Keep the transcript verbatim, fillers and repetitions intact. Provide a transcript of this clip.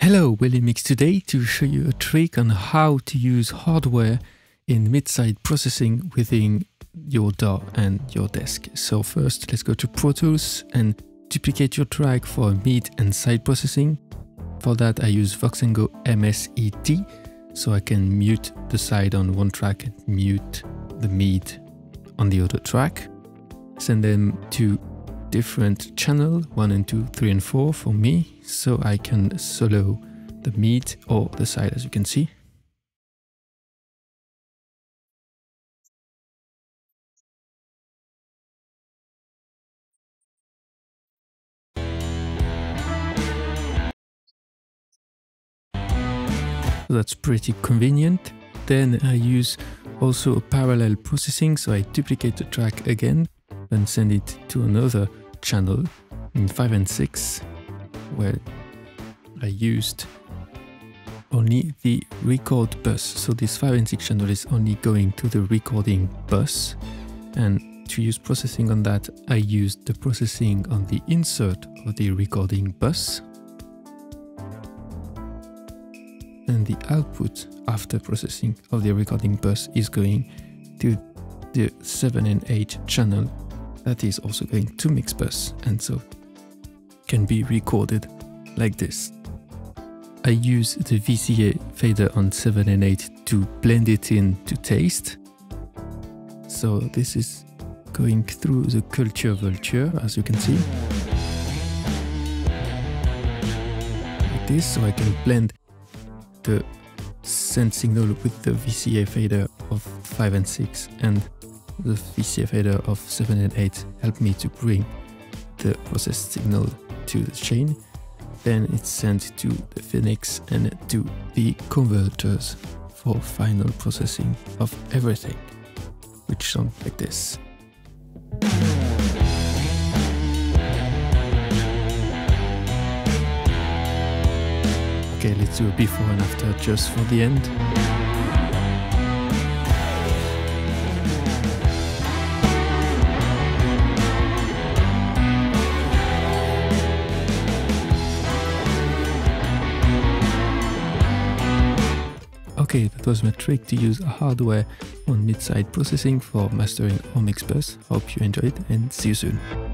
Hello, WheelieMix today to show you a trick on how to use hardware in mid-side processing within your D A W and your desk. So first, let's go to Pro Tools and duplicate your track for mid and side processing. For that, I use Voxengo M S E D, so I can mute the side on one track and mute the mid on the other track. Send them to different channel, one and two, three and four for me, so I can solo the mid or the side, as you can see. So that's pretty convenient. Then I use also a parallel processing, so I duplicate the track again and send it to another channel in five and six, where I used only the record bus. So this five and six channel is only going to the recording bus, and to use processing on that, I used the processing on the insert of the recording bus, and the output after processing of the recording bus is going to the seven and eight channel, that is also going to mix bus, and so can be recorded like this. I use the V C A fader on seven and eight to blend it in to taste. So this is going through the Culture Vulture, as you can see. Like this, so I can blend the send signal with the V C A fader of five and six, and the V C A fader of seven and eight help me to bring the processed signal to the chain. Then it's sent to the Phoenix and to the converters for final processing of everything, which sounds like this. Okay, let's do a before and after just for the end. Okay, that was my trick to use hardware on mid-side processing for mastering or mix bus. Hope you enjoyed, and see you soon.